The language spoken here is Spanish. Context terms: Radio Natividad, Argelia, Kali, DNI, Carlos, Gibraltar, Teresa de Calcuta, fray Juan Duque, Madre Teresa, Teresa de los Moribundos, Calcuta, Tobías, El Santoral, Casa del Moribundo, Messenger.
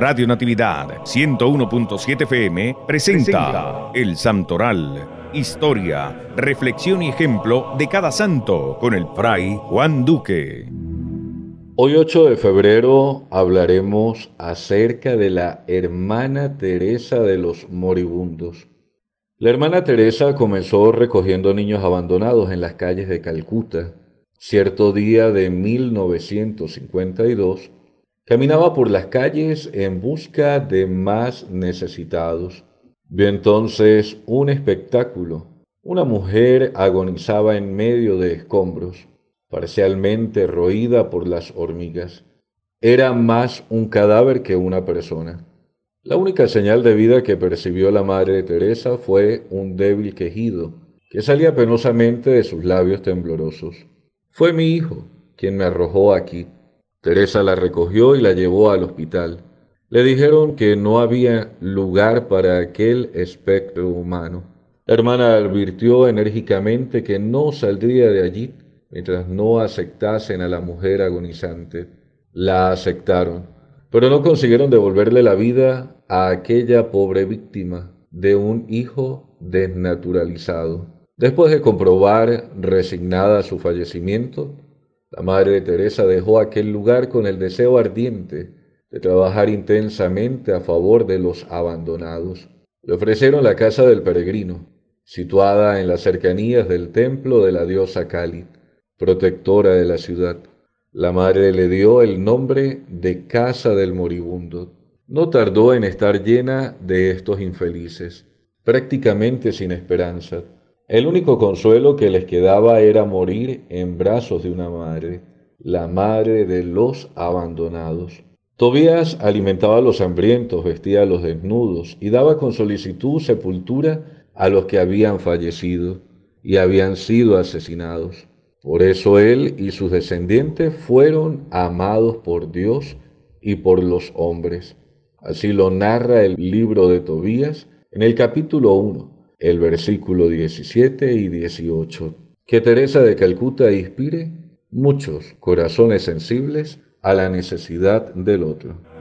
Radio Natividad 101.7 FM presenta El Santoral, historia, reflexión y ejemplo de cada santo con el fray Juan Duque. Hoy 8 de febrero hablaremos acerca de la hermana Teresa de los Moribundos. La hermana Teresa comenzó recogiendo niños abandonados en las calles de Calcuta. Cierto día de 1952, caminaba por las calles en busca de más necesitados. Vio entonces un espectáculo. Una mujer agonizaba en medio de escombros, parcialmente roída por las hormigas. Era más un cadáver que una persona. La única señal de vida que percibió la Madre Teresa fue un débil quejido que salía penosamente de sus labios temblorosos. Fue mi hijo quien me arrojó aquí. Teresa la recogió y la llevó al hospital. Le dijeron que no había lugar para aquel espectro humano. La hermana advirtió enérgicamente que no saldría de allí mientras no aceptasen a la mujer agonizante. La aceptaron, pero no consiguieron devolverle la vida a aquella pobre víctima de un hijo desnaturalizado. Después de comprobar resignada su fallecimiento, la Madre Teresa dejó aquel lugar con el deseo ardiente de trabajar intensamente a favor de los abandonados. Le ofrecieron la Casa del Peregrino, situada en las cercanías del templo de la diosa Kali, protectora de la ciudad. La Madre le dio el nombre de Casa del Moribundo. No tardó en estar llena de estos infelices, prácticamente sin esperanza. El único consuelo que les quedaba era morir en brazos de una madre, la madre de los abandonados. Tobías alimentaba a los hambrientos, vestía a los desnudos y daba con solicitud sepultura a los que habían fallecido y habían sido asesinados. Por eso él y sus descendientes fueron amados por Dios y por los hombres. Así lo narra el libro de Tobías en el capítulo 1. El versículo 17 y 18, que Teresa de Calcuta inspire muchos corazones sensibles a la necesidad del otro.